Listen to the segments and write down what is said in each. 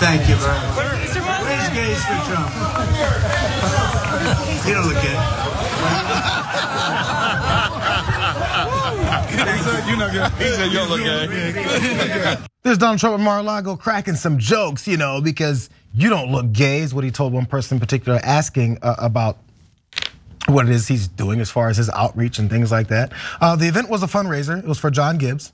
Thank you very much. Where's Gays for Trump? You don't look good. He said, you look good. He said, you don't look good. There's Donald Trump and Mar-a-Lago cracking some jokes, you know, because you don't look gay is what he told one person in particular, asking about what it is he's doing as far as his outreach and things like that. The event was a fundraiser. It was for John Gibbs.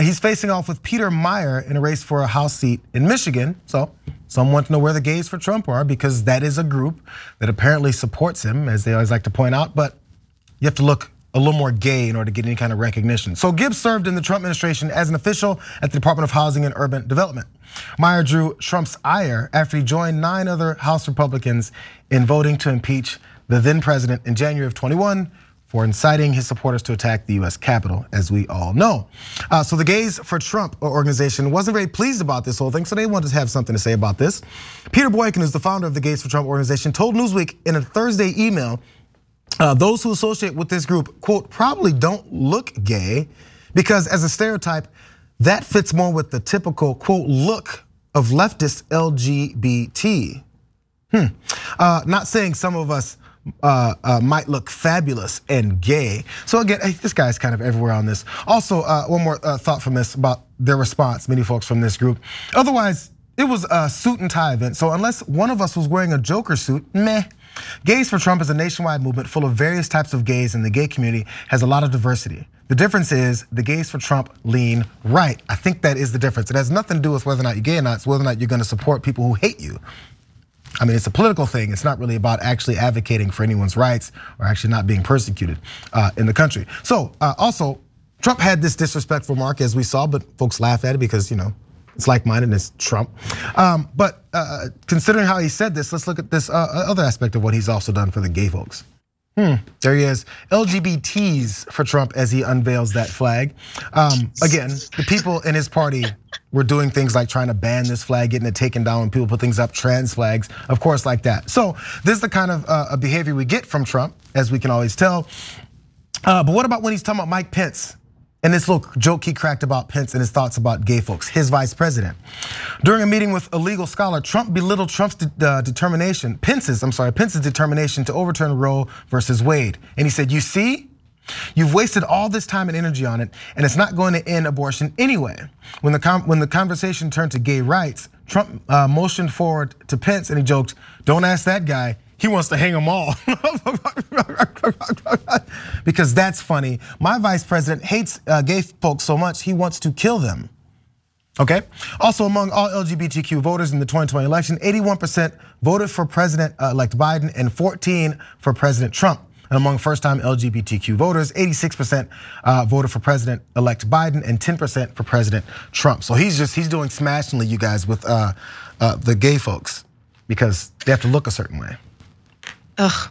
He's facing off with Peter Meyer in a race for a House seat in Michigan. So some want to know where the Gays for Trump are, because that is a group that apparently supports him, as they always like to point out. But you have to look a little more gay in order to get any kind of recognition. So Gibbs served in the Trump administration as an official at the Department of Housing and Urban Development. Meyer drew Trump's ire after he joined 9 other House Republicans in voting to impeach the then president in January of 21 for inciting his supporters to attack the US Capitol, as we all know. So the Gays for Trump organization wasn't very pleased about this whole thing, so they wanted to have something to say about this. Peter Boykin, who's the founder of the Gays for Trump organization, told Newsweek in a Thursday email, those who associate with this group, quote, probably don't look gay, because as a stereotype, that fits more with the typical, quote, look of leftist LGBT. Not saying some of us might look fabulous and gay. So again, this guy's kind of everywhere on this. Also, one more thought from this about their response, many folks from this group. Otherwise, it was a suit and tie event. So unless one of us was wearing a Joker suit, meh. Gays for Trump is a nationwide movement full of various types of gays, and the gay community has a lot of diversity. The difference is the Gays for Trump lean right. I think that is the difference. It has nothing to do with whether or not you're gay or not. It's whether or not you're going to support people who hate you. I mean, it's a political thing. It's not really about actually advocating for anyone's rights or actually not being persecuted in the country. So also, Trump had this disrespectful remark, as we saw, but folks laughed at it because, you know, it's like-mindedness, Trump. But considering how he said this, let's look at this other aspect of what he's also done for the gay folks. There he is, LGBTs for Trump, as he unveils that flag. Again, the people in his party were doing things like trying to ban this flag, getting it taken down when people put things up, trans flags, of course, like that. So this is the kind of behavior we get from Trump, as we can always tell. But what about when he's talking about Mike Pence? And this little joke he cracked about Pence and his thoughts about gay folks, his vice president. During a meeting with a legal scholar, Trump belittled Trump's determination, Pence's determination to overturn Roe versus Wade. And he said, you see, you've wasted all this time and energy on it, and it's not going to end abortion anyway. When the conversation turned to gay rights, Trump motioned forward to Pence and he joked, don't ask that guy. He wants to hang them all. Because that's funny. My vice president hates gay folks so much, he wants to kill them. Okay? Also, among all LGBTQ voters in the 2020 election, 81% voted for President-elect Biden and 14% for President Trump. And among first-time LGBTQ voters, 86% voted for President-elect Biden and 10% for President Trump. So he's doing smashingly, you guys, with the gay folks, because they have to look a certain way. Ugh.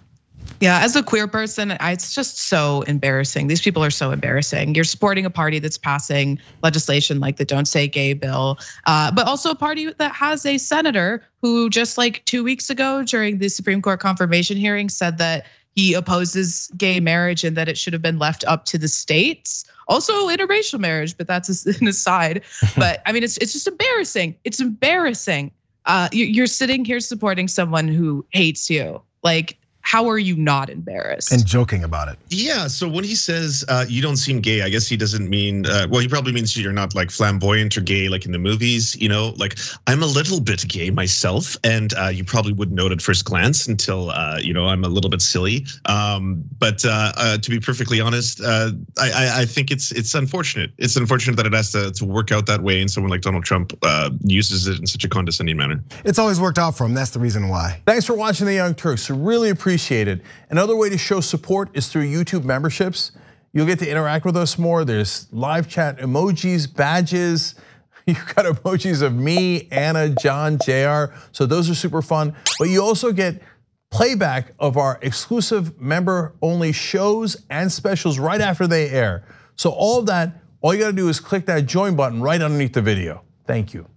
Yeah, as a queer person, it's just so embarrassing. These people are so embarrassing. You're supporting a party that's passing legislation like the Don't Say Gay bill, but also a party that has a senator who just like 2 weeks ago during the Supreme Court confirmation hearing said that he opposes gay marriage and that it should have been left up to the states. Also interracial marriage, but that's an aside. But I mean, it's just embarrassing. It's embarrassing. You're sitting here supporting someone who hates you. Like, how are you not embarrassed? And joking about it. Yeah, so when he says you don't seem gay, I guess he doesn't mean, well, he probably means you're not like flamboyant or gay like in the movies, you know, like I'm a little bit gay myself, and you probably wouldn't know it at first glance until, you know, I'm a little bit silly. But to be perfectly honest, I think it's unfortunate. It's unfortunate that it has to work out that way, and someone like Donald Trump uses it in such a condescending manner. It's always worked out for him, that's the reason why. Thanks for watching The Young Turks, really appreciate it. Another way to show support is through YouTube memberships. You'll get to interact with us more. There's live chat, emojis, badges. You've got emojis of me, Anna, John, JR. So those are super fun. But you also get playback of our exclusive member-only shows and specials right after they air. So all of that, all you gotta do is click that join button right underneath the video. Thank you.